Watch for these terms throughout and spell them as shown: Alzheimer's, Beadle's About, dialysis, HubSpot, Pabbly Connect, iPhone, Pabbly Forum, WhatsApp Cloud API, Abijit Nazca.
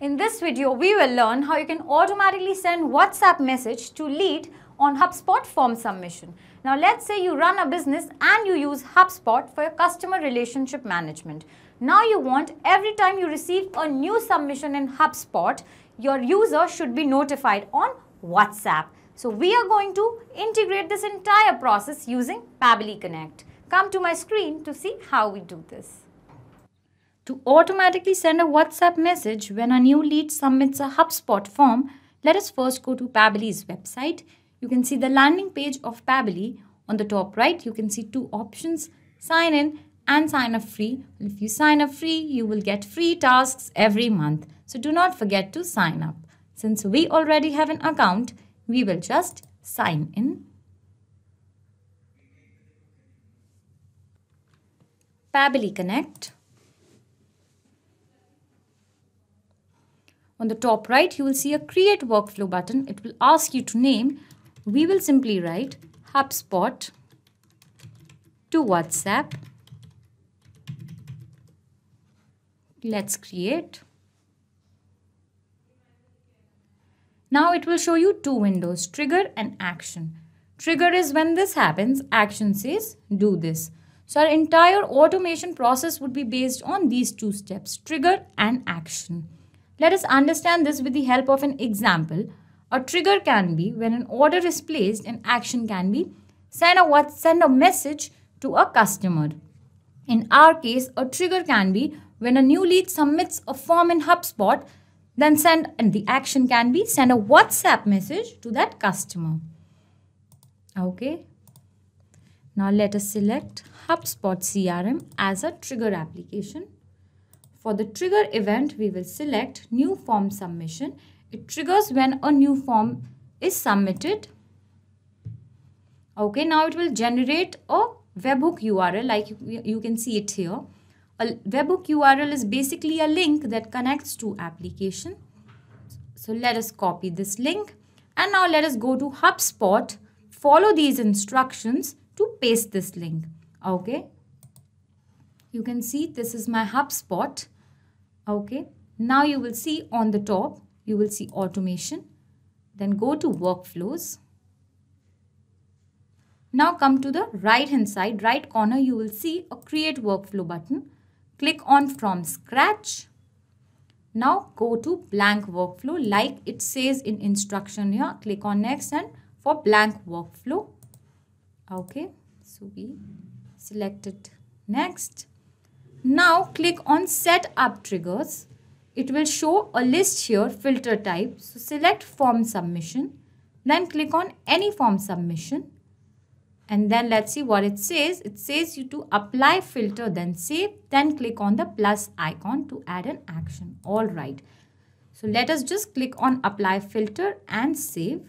In this video, we will learn how you can automatically send WhatsApp message to lead on HubSpot form submission. Now let's say you run a business and you use HubSpot for your customer relationship management. Now you want every time you receive a new submission in HubSpot, your user should be notified on WhatsApp. So we are going to integrate this entire process using Pabbly Connect. Come to my screen to see how we do this. To automatically send a WhatsApp message when a new lead submits a HubSpot form, let us first go to Pabbly's website. You can see the landing page of Pabbly. On the top right, you can see two options, sign in and sign up free. If you sign up free, you will get free tasks every month. So do not forget to sign up. Since we already have an account, we will just sign in. Pabbly Connect. On the top right, you will see a Create Workflow button. It will ask you to name. We will simply write HubSpot to WhatsApp. Let's create. Now it will show you two windows, Trigger and Action. Trigger is when this happens, Action says do this. So our entire automation process would be based on these two steps, Trigger and Action. Let us understand this with the help of an example. A trigger can be when an order is placed, and action can be send a message to a customer. In our case, a trigger can be when a new lead submits a form in HubSpot, then the action can be send a WhatsApp message to that customer. Okay. Now let us select HubSpot CRM as a trigger application. For the trigger event, we will select new form submission. It triggers when a new form is submitted. Okay, now it will generate a webhook URL like you can see it here. A webhook URL is basically a link that connects to application. So let us copy this link and now let us go to HubSpot, follow these instructions to paste this link. Okay. You can see this is my HubSpot. Okay, now you will see on the top, you will see automation. Then go to workflows. Now come to the right hand side, right corner, you will see a create workflow button. Click on from scratch. Now go to blank workflow like it says in instruction here. Click on next and for blank workflow. Okay, so we selected next. Now click on set up triggers. It will show a list here, filter type. So select form submission, then click on any form submission. And then let's see what it says. It says you to apply filter, then save, then click on the plus icon to add an action. All right. So let us just click on apply filter and save.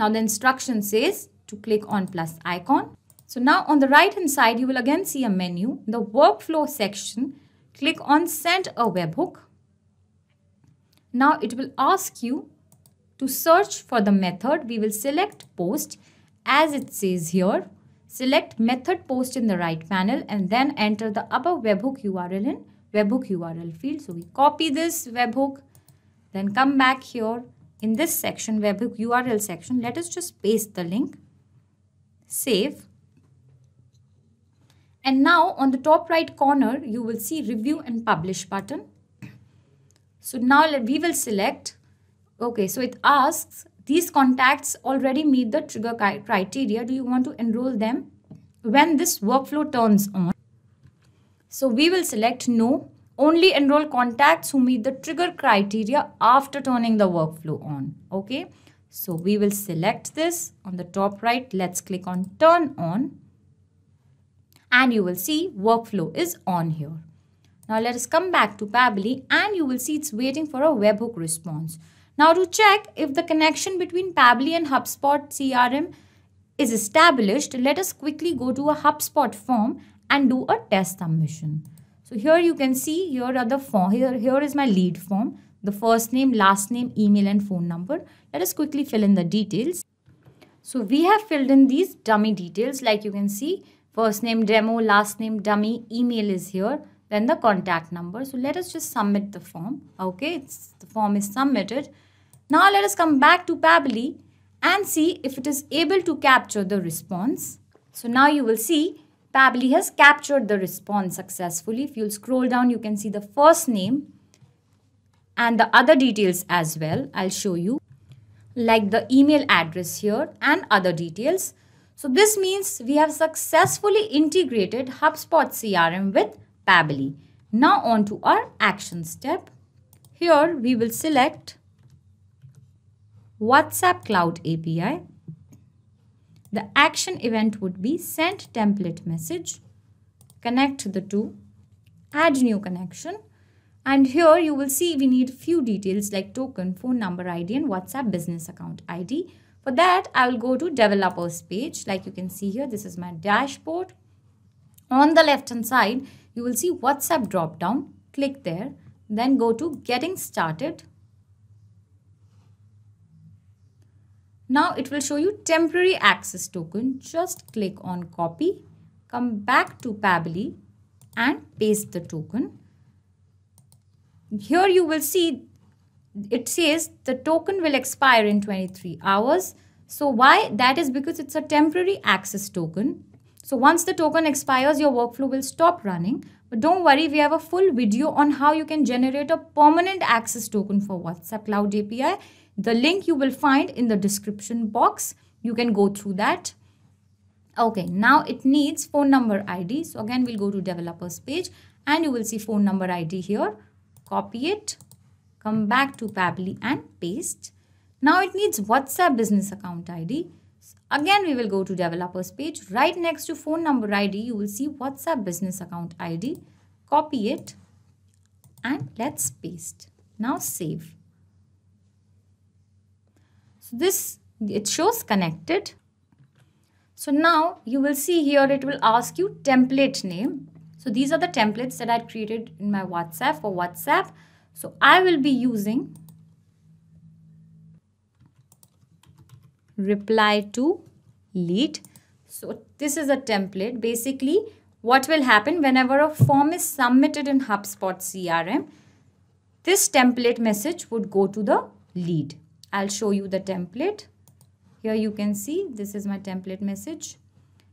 Now the instruction says to click on plus icon. So now on the right hand side, you will again see a menu, the workflow section, click on send a webhook. Now it will ask you to search for the method. We will select post as it says here, select method post in the right panel and then enter the above webhook URL in webhook URL field. So we copy this webhook, then come back here in this section, webhook URL section. Let us just paste the link, save. And now on the top right corner, you will see review and publish button. So now we will select, okay, so it asks these contacts already meet the trigger criteria. Do you want to enroll them when this workflow turns on? So we will select no, only enroll contacts who meet the trigger criteria after turning the workflow on. Okay, so we will select this on the top right. Let's click on turn on. And you will see workflow is on here. Now let us come back to Pabbly and you will see it's waiting for a webhook response. Now to check if the connection between Pabbly and HubSpot CRM is established, let us quickly go to a HubSpot form and do a test submission. So here you can see, here is my lead form, the first name, last name, email and phone number. Let us quickly fill in the details. So we have filled in these dummy details like you can see. First name demo, last name dummy, email is here. then the contact number. So let us just submit the form. Okay, the form is submitted. Now let us come back to Pabbly and see if it is able to capture the response. So now you will see Pabbly has captured the response successfully. If you'll scroll down, you can see the first name and the other details as well. I'll show you, like the email address here and other details. So this means we have successfully integrated HubSpot CRM with Pabbly. Now on to our action step. Here we will select WhatsApp Cloud API. The action event would be send template message, connect the two, add new connection. And here you will see we need few details like token, phone number ID and WhatsApp business account ID. For that, I will go to developers page. Like you can see here, this is my dashboard. On the left hand side, you will see WhatsApp drop down. Click there, then go to getting started. Now it will show you temporary access token. Just click on copy, come back to Pabbly and paste the token. Here you will see it says the token will expire in 23 hours. So why? That is because it's a temporary access token. So once the token expires, your workflow will stop running. But don't worry, we have a full video on how you can generate a permanent access token for WhatsApp Cloud API. The link you will find in the description box. You can go through that. Okay, now it needs phone number ID. So again, we'll go to developers page and you will see phone number ID here. Copy it. Come back to Pabbly and paste. Now it needs WhatsApp business account ID. Again, we will go to developers page. Right next to phone number ID, you will see WhatsApp business account ID. Copy it and let's paste. Now save. So this, it shows connected. So now you will see here it will ask you template name. So these are the templates that I created in my WhatsApp for WhatsApp. So I will be using reply to lead. So this is a template. Basically, what will happen whenever a form is submitted in HubSpot CRM, this template message would go to the lead. I'll show you the template. Here you can see this is my template message.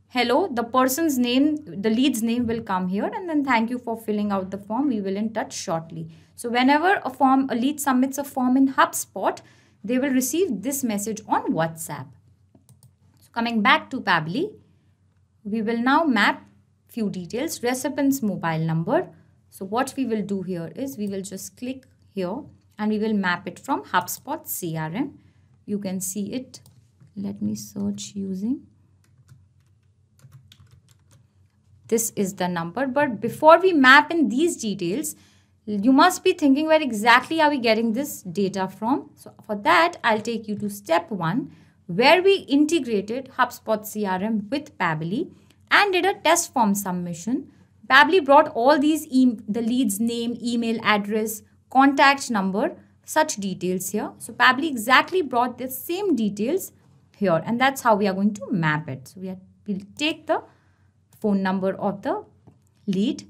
Hello, the person's name, the lead's name will come here, and then thank you for filling out the form. We will be in touch shortly. So whenever a lead submits a form in HubSpot, they will receive this message on WhatsApp. So coming back to Pabbly, we will now map few details, recipient's mobile number. So what we will do here is we will just click here and we will map it from HubSpot CRM. You can see it. Let me search using. This is the number, but before we map in these details, you must be thinking where exactly are we getting this data from. So for that, I'll take you to step 1, where we integrated HubSpot CRM with Pabbly and did a test form submission. Pabbly brought all these, the lead's name, email address, contact number, such details here. So Pabbly exactly brought the same details here, and that's how we are going to map it. So we'll take the phone number of the lead.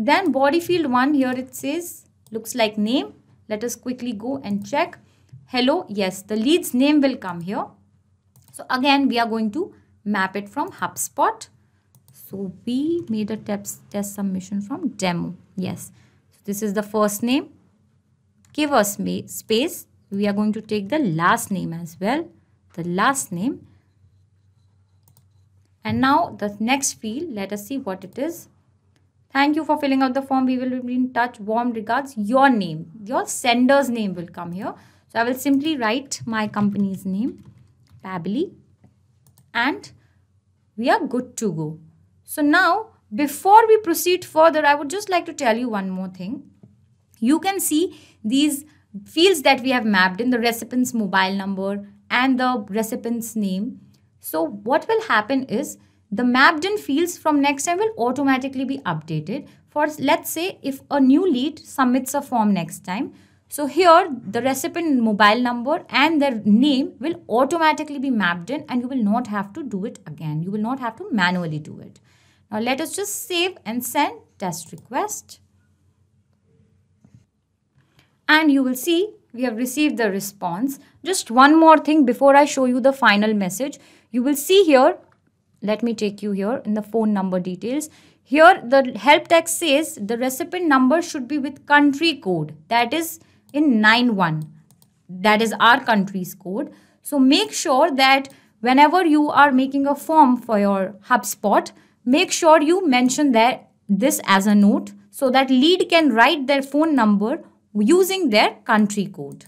Then body field 1, here it says, looks like name. Let us quickly go and check. Hello, yes, the lead's name will come here. So again, we are going to map it from HubSpot. So we made a test submission from demo. Yes, so this is the first name. Give us space. We are going to take the last name as well. The last name. And now the next field, let us see what it is. Thank you for filling out the form. We will be in touch. Warm regards. Your name, your sender's name will come here. So I will simply write my company's name, Pabbly, and we are good to go. So now, before we proceed further, I would just like to tell you one more thing. You can see these fields that we have mapped in, the recipient's mobile number and the recipient's name. So what will happen is the mapped in fields from next time will automatically be updated for, let's say, if a new lead submits a form next time. So here the recipient mobile number and their name will automatically be mapped in and you will not have to do it again. You will not have to manually do it. Now let us just save and send test request. and you will see we have received the response. Just one more thing before I show you the final message. You will see here, let me take you here in the phone number details. Here the help text says the recipient number should be with country code, that is in 91. That is our country's code. So make sure that whenever you are making a form for your HubSpot, make sure you mention this as a note so that lead can write their phone number using their country code.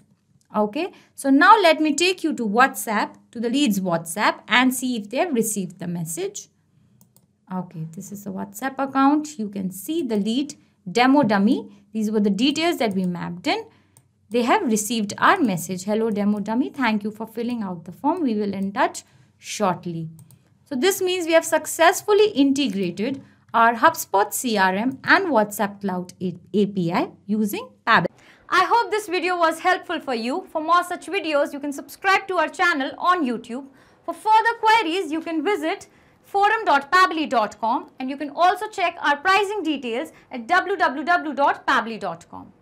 Okay, so now let me take you to WhatsApp, to the lead's WhatsApp, and see if they have received the message. Okay, this is the WhatsApp account. You can see the lead demo dummy. These were the details that we mapped in. They have received our message. Hello, demo dummy. Thank you for filling out the form. We will be in touch shortly. So this means we have successfully integrated our HubSpot CRM and WhatsApp Cloud API using Pabbly. I hope this video was helpful for you. For more such videos, you can subscribe to our channel on YouTube. For further queries, you can visit forum.pabbly.com, and you can also check our pricing details at www.pabbly.com.